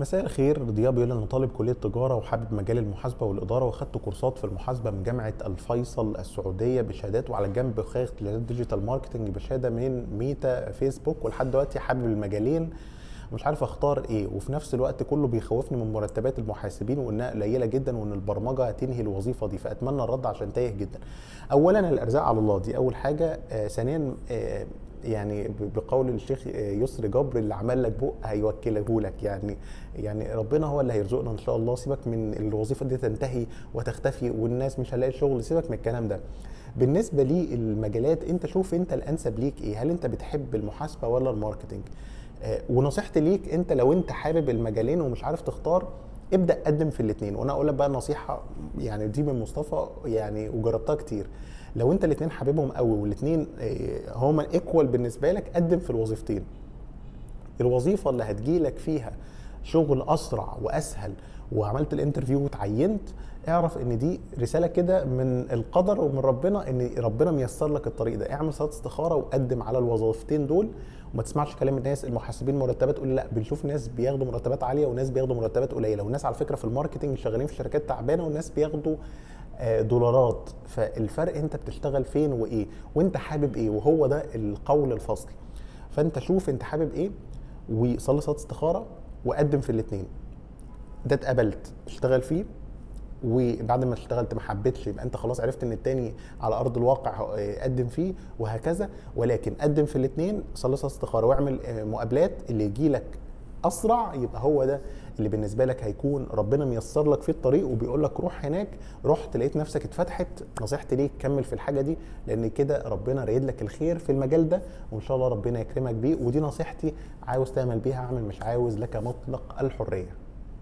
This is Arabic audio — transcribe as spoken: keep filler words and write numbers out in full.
مساء الخير. ضياء بيقول انا طالب كليه تجاره وحابب مجال المحاسبه والاداره، واخدت كورسات في المحاسبه من جامعه الفيصل السعوديه بشهادات، وعلى الجنب واخدت ديجيتال ماركتنج بشهاده من ميتا فيسبوك، ولحد دلوقتي حابب المجالين مش عارف اختار ايه، وفي نفس الوقت كله بيخوفني من مرتبات المحاسبين وانها قليله جدا وان البرمجه هتنهي الوظيفه دي، فاتمنى الرد عشان تايه جدا. اولا الارزاق على الله دي اول حاجه، آه ثانيا آه يعني بقول الشيخ يسر جبر اللي عمل لك بق هيوكله لك، يعني يعني ربنا هو اللي هيرزقنا ان شاء الله. سيبك من الوظيفه دي تنتهي وتختفي والناس مش هلاقي شغل، سيبك من الكلام ده. بالنسبه للمجالات انت شوف انت الانسب ليك ايه، هل انت بتحب المحاسبه ولا الماركتنج؟ آه ونصيحتي ليك انت لو انت حابب المجالين ومش عارف تختار ابدا قدم في الاثنين. وانا اقول لك بقى نصيحه يعني دي من مصطفى يعني وجربتها كتير، لو انت الاثنين حاببهم قوي والاثنين هما ايكوال بالنسبه لك قدم في الوظيفتين. الوظيفه اللي هتجيلك فيها شغل اسرع واسهل وعملت الانترفيو وتعينت، اعرف ان دي رساله كده من القدر ومن ربنا، ان ربنا ميسر لك الطريق ده. اعمل صلاه استخاره وقدم على الوظيفتين دول، وما تسمعش كلام الناس المحاسبين مرتبات قليله، لا بنشوف ناس بياخدوا مرتبات عاليه وناس بياخدوا مرتبات قليله، وناس على فكره في الماركتنج شغالين في شركات تعبانه وناس بياخدوا دولارات، فالفرق انت بتشتغل فين وايه وانت حابب ايه، وهو ده القول الفصل. فانت شوف انت حابب ايه وصلي صلاه استخاره وقدم في الاثنين. ده اتقبلت اشتغل فيه، وبعد ما اشتغلت ما حبيتش يبقى انت خلاص عرفت ان التاني على ارض الواقع قدم فيه وهكذا، ولكن قدم في الاثنين، صلي صلاه استخاره واعمل مقابلات، اللي يجي لك اسرع يبقى هو ده اللي بالنسبه لك هيكون ربنا ميسر لك في الطريق وبيقول لك روح هناك، رحت لقيت نفسك اتفتحت. نصيحتي ليك كمل في الحاجه دي، لان كده ربنا رايد لك الخير في المجال ده وان شاء الله ربنا يكرمك بيه، ودي نصيحتي. عاوز تعمل بيها اعمل، مش عاوز لك مطلق الحريه.